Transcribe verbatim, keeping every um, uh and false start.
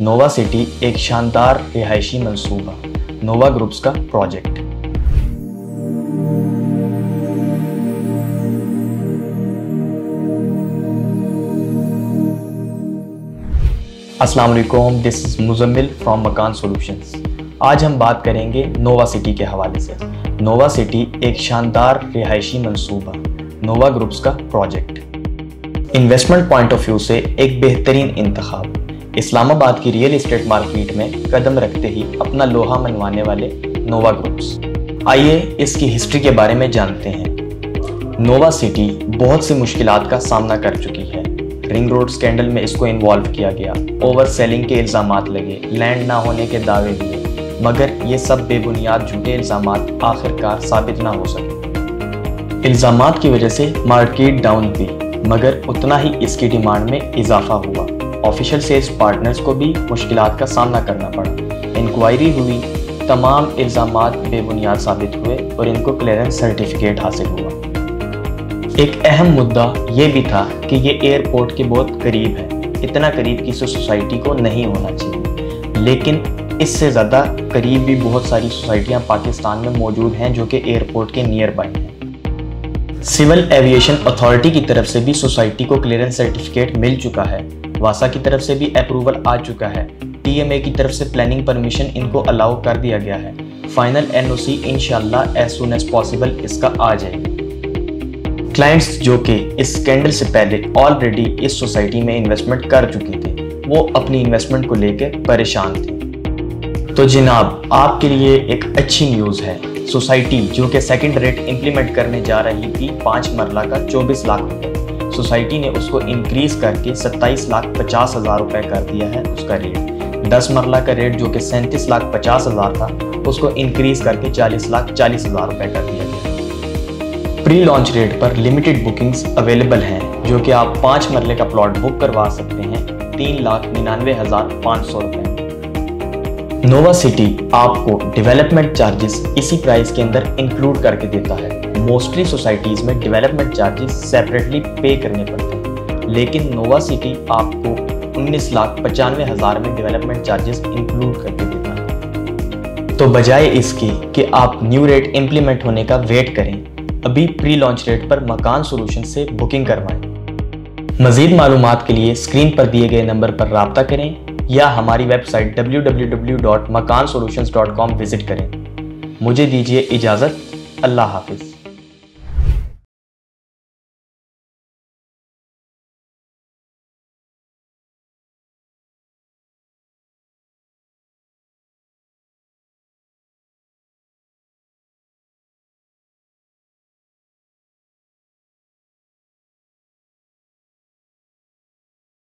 Nova City एक शानदार रिहायशी मंसूबा नोवा ग्रुप्स का प्रोजेक्ट। अस्सलाम वालेकुम, this is Muzammil from Makaan solutions. आज हम बात करेंगे नोवा सिटी के हवाले से। नोवा सिटी एक शानदार रिहायशी मंसूबा नोवा ग्रुप्स का project, investment point of view से एक बेहतरीन इंतखाब। इस्लामाबाद की रियल इस्टेट मार्केट में कदम रखते ही अपना लोहा मनवाने वाले नोवा ग्रुप्स। आइए इसकी हिस्ट्री के बारे में जानते हैं। नोवा सिटी बहुत सी मुश्किलात का सामना कर चुकी है। रिंग रोड स्कैंडल में इसको इन्वॉल्व किया गया, ओवर सेलिंग के इल्ज़ाम लगे, लैंड ना होने के दावे दिए, मगर ये सब बेबुनियाद झूठे इल्ज़ाम आखिरकार साबित ना हो सके। इल्ज़ाम की वजह से मार्केट डाउन थी, मगर उतना ही इसकी डिमांड में इजाफा हुआ। ऑफिशियल सेल्स पार्टनर्स को भी मुश्किलात का सामना करना पड़ा। इंक्वायरी हुई, तमाम इल्ज़ाम बेबुनियाद साबित हुए और इनको क्लियरेंस सर्टिफिकेट हासिल हुआ। एक अहम मुद्दा ये भी था कि ये एयरपोर्ट के बहुत करीब है, इतना करीब कि सोसाइटी को नहीं होना चाहिए, लेकिन इससे ज़्यादा करीब भी बहुत सारी सोसाइटियाँ पाकिस्तान में मौजूद हैं जो कि एयरपोर्ट के नियर बाई हैं। सिविल एविएशन अथॉरिटी की तरफ से भी सोसाइटी को क्लियरेंस सर्टिफिकेट मिल चुका है, वासा की तरफ से भी अप्रूवल आ चुका है, टी एम ए की तरफ से प्लानिंग परमिशन इनको अलाउ कर दिया गया है। फाइनल एन ओ सी इंशाल्लाह एज सून एज पॉसिबल इसका आ जाएगी। क्लाइंट्स जो कि इस स्कैंडल से पहले ऑलरेडी इस सोसाइटी में इन्वेस्टमेंट कर चुकी थी, वो अपनी इन्वेस्टमेंट को लेकर परेशान थे। तो जनाब, आपके लिए एक अच्छी न्यूज़ है। सोसाइटी जो कि सेकंड रेट इम्प्लीमेंट करने जा रही थी पाँच मरला का चौबीस लाख रुपए, सोसाइटी ने उसको इंक्रीज़ करके सत्ताईस लाख पचास हज़ार रुपये कर दिया है। उसका रेट दस मरला का रेट जो कि सैंतीस लाख पचास हज़ार था, उसको इंक्रीज़ करके चालीस लाख चालीस हज़ार रुपये कर दिया गया। प्री लॉन्च रेट पर लिमिटेड बुकिंग्स अवेलेबल हैं, जो कि आप पाँच मरले का प्लॉट बुक करवा सकते हैं तीन लाख निन्यानवे हज़ार पाँच सौ रुपये। नोवा सिटी आपको डेवलपमेंट चार्जेस इसी प्राइस के अंदर इंक्लूड करके देता है। मोस्टली सोसाइटीज़ में डेवलपमेंट चार्जेस सेपरेटली पे करने पड़ते हैं, लेकिन नोवा सिटी आपको उन्नीस लाख पचानवे हज़ार में डेवलपमेंट चार्जेस इंक्लूड करके देता है। तो बजाय इसके कि आप न्यू रेट इम्प्लीमेंट होने का वेट करें, अभी प्री लॉन्च रेट पर मकान सोल्यूशन से बुकिंग करवाएं। मज़ीद मालूमात के लिए स्क्रीन पर दिए गए नंबर पर राब्ता करें या हमारी website W W W dot Makaan solutions dot com visit करें। मुझे दीजिए इजाज़त, अल्लाह हाफिज़।